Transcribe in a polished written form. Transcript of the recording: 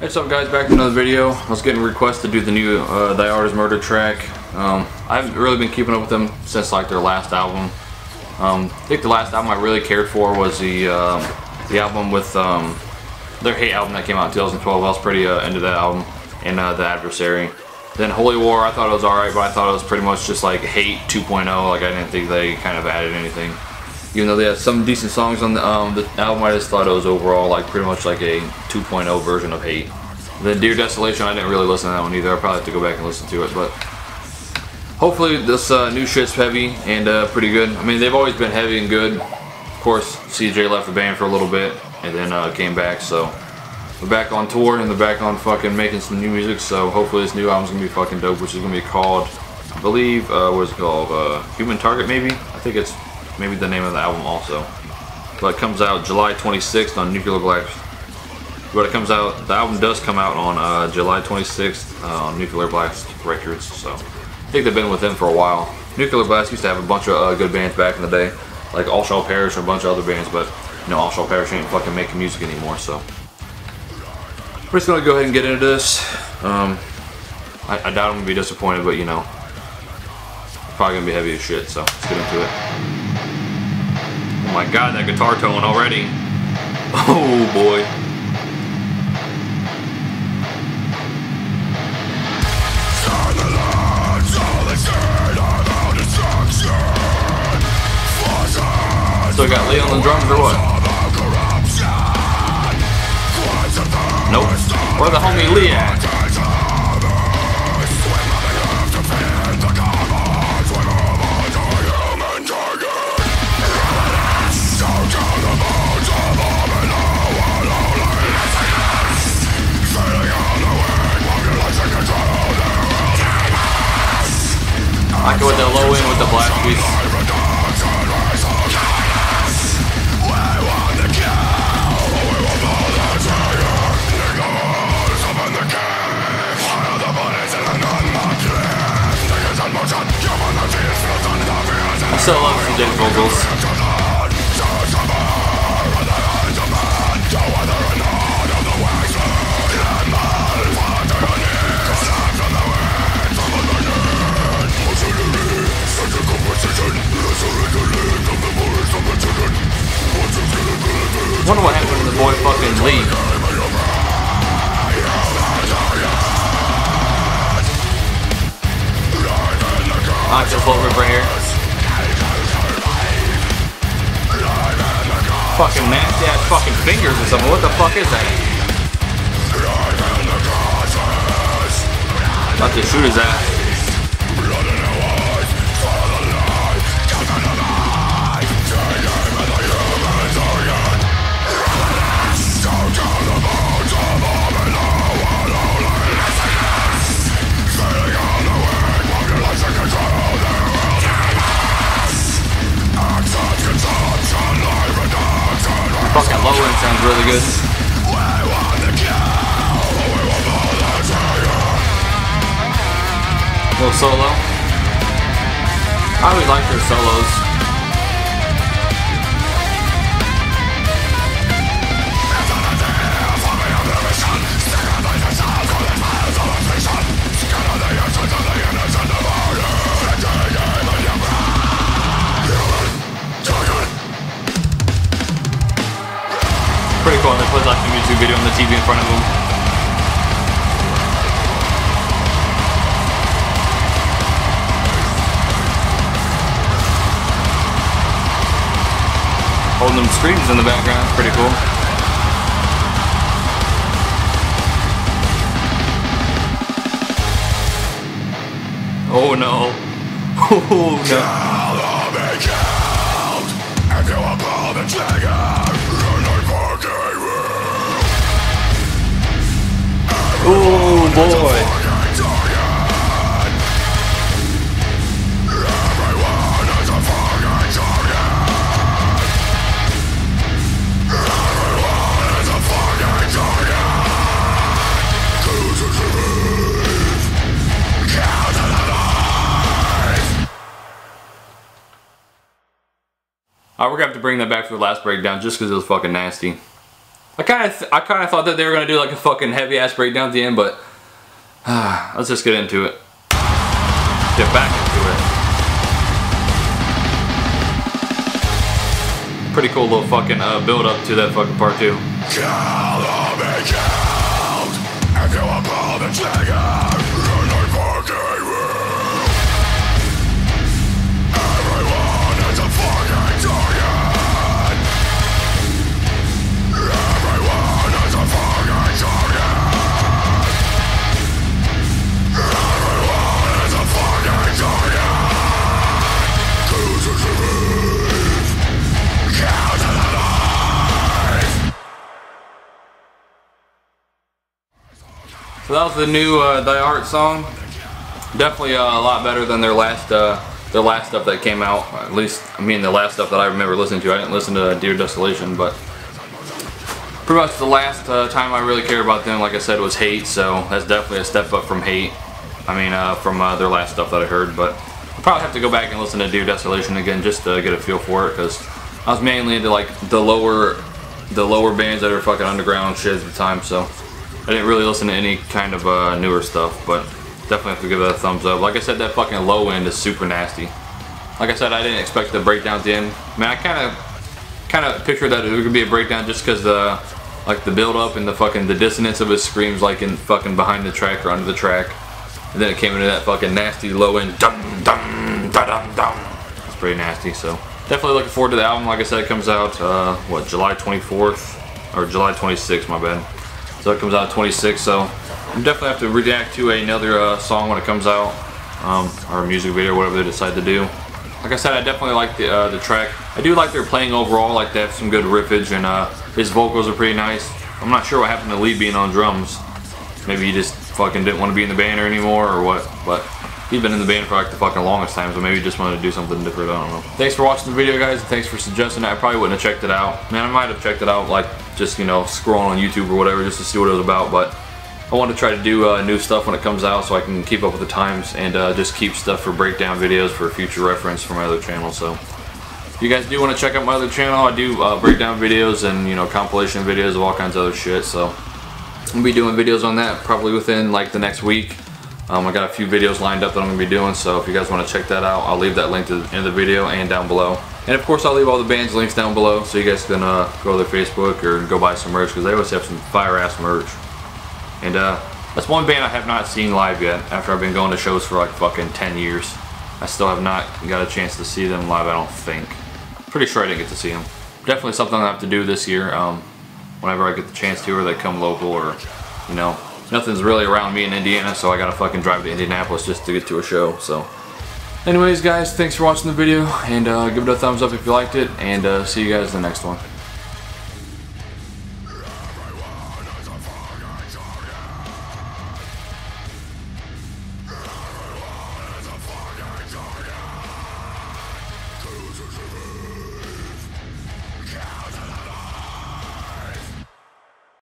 What's up guys, back to another video. I was getting requests to do the new Thy Art Is Murder track. I haven't really been keeping up with them since like their last album. I think the last album I really cared for was the album with their Hate album that came out in 2012. I was pretty into that album and The Adversary. Then Holy War, I thought it was alright, but I thought it was pretty much just like Hate 2.0. Like I didn't think they kind of added anything. Even though they had some decent songs on the album, I just thought it was overall like pretty much like a 2.0 version of Hate. The Dear Desolation, I didn't really listen to that one either. I'll probably have to go back and listen to it, but hopefully this new shit's heavy and pretty good. I mean, they've always been heavy and good. Of course, CJ left the band for a little bit and then came back, so they're back on tour and they're back on fucking making some new music, so hopefully this new album's gonna be fucking dope, which is gonna be called, I believe, what is it called? Human Target, maybe? I think it's maybe the name of the album also. But it comes out July 26th on Nuclear Blast. But it comes out, the album does come out on July 26th on Nuclear Blast Records. So I think they've been with them for a while. Nuclear Blast used to have a bunch of good bands back in the day, like All Shall Perish and a bunch of other bands, but you know, All Shall Perish ain't fucking making music anymore, so. We're just gonna go ahead and get into this. I doubt I'm gonna be disappointed, but you know, probably gonna be heavy as shit, so let's get into it. Oh my god, that guitar tone already. Oh boy. So I got Lee on the drums or what? Nope. Where the homie Lee at? I go with the low end with the black piece. I still love some dead vocals. I wonder what happened to the boy fucking Lee. I just love it right here. Fucking nasty ass fucking fingers or something. What the fuck is that? About to shoot his ass. Fucking low end sounds really good. Little solo. I always like their solos. Pretty cool, and they put like the YouTube video on the TV in front of them. Holding them screens in the background, pretty cool. Oh no. Oh no. Oh boy! Alright, we're gonna have to bring that back for the last breakdown just because it was fucking nasty. I kind of thought that they were gonna do like a fucking heavy ass breakdown at the end, but let's just get into it. Get back into it. Pretty cool little fucking build up to that fucking part two. So that was the new Thy Art song. Definitely a lot better than their last stuff that came out. At least, I mean, the last stuff that I remember listening to. I didn't listen to Dear Desolation, but pretty much the last time I really cared about them, like I said, was Hate. So that's definitely a step up from Hate. I mean, from their last stuff that I heard. But I'll probably have to go back and listen to Dear Desolation again just to get a feel for it, because I was mainly into like the lower bands that are fucking underground shit at the time. So I didn't really listen to any kind of newer stuff, but definitely have to give that a thumbs up. Like I said, that fucking low end is super nasty. Like I said, I didn't expect the breakdown at the end. Man, I kind of pictured that it was gonna be a breakdown just because like the build up and the fucking the dissonance of his screams, like in fucking behind the track or under the track, and then it came into that fucking nasty low end. Dum dum da dum dum. It's pretty nasty. So definitely looking forward to the album. Like I said, it comes out what, July 24th or July 26th? My bad. So it comes out 26, so I'm definitely have to react to another song when it comes out, or a music video, whatever they decide to do. Like I said, I definitely like the track. I do like their playing overall. Like they have some good riffage, and his vocals are pretty nice. I'm not sure what happened to Lee being on drums. Maybe he just fucking didn't want to be in the band anymore, or what. But he's been in the band for like the fucking longest time, so maybe he just wanted to do something different. I don't know. Thanks for watching the video, guys, and thanks for suggesting it. I probably wouldn't have checked it out. Man, I might have checked it out like, just, you know, scrolling on YouTube or whatever just to see what it was about, but I want to try to do new stuff when it comes out so I can keep up with the times and just keep stuff for breakdown videos for future reference for my other channel. So if you guys do want to check out my other channel, I do breakdown videos and, you know, compilation videos of all kinds of other shit, so I'll be doing videos on that probably within like the next week. I got a few videos lined up that I'm going to be doing, so if you guys want to check that out, I'll leave that link to the end of the video and down below. And of course, I'll leave all the bands links down below so you guys can go to their Facebook or go buy some merch, because they always have some fire ass merch. And that's one band I have not seen live yet after I've been going to shows for like fucking 10 years. I still have not got a chance to see them live, I don't think. Pretty sure I didn't get to see them. Definitely something I have to do this year, whenever I get the chance to, or they come local, or, you know, nothing's really around me in Indiana, so I gotta fucking drive to Indianapolis just to get to a show. So anyways, guys, thanks for watching the video, and give it a thumbs up if you liked it, and see you guys in the next one.